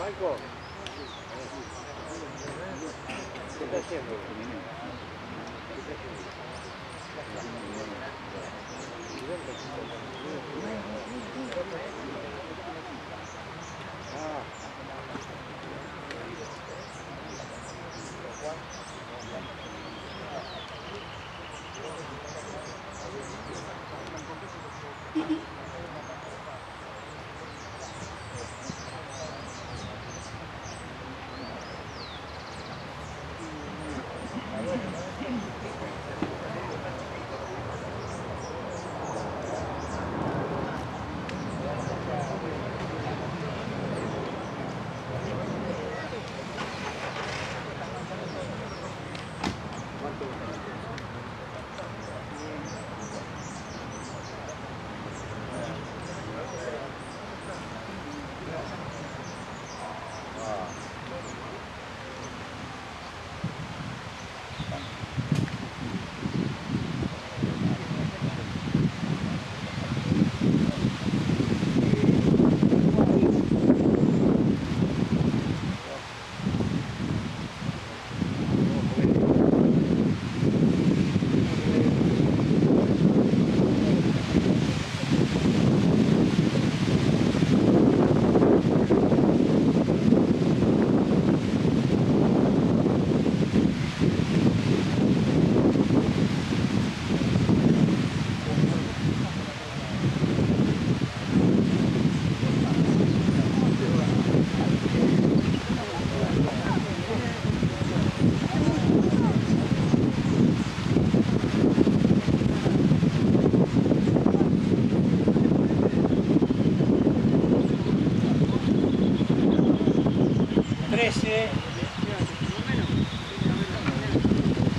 Franco, ¿qué está haciendo? 13.